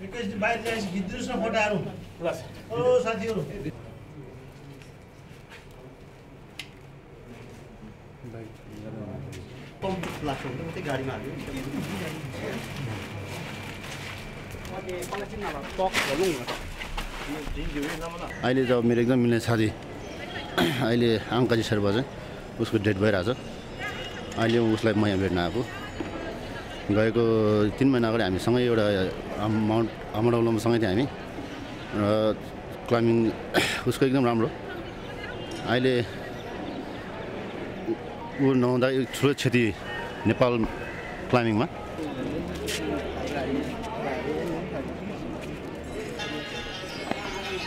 Because the bike is Gidrus of Hotaru. Oh, Satiro. अहिले जब मेरो एकदम मिल्ने साथी अहिले आङ्काजी शर्मा चाहिँ उसको डेट भइरहेछ अहिले उसलाई म यहाँ भेट्न आएको गएको 3 महिना अगाडि हामी सँगै एउटा माउन्ट अमरौलोमा सँगै थियौ हामी र क्लाइम्बिङ उसको एकदम राम्रो अहिले उ नहुँदा ठुलो क्षति नेपाल क्लाइम्बिङमा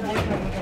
Non,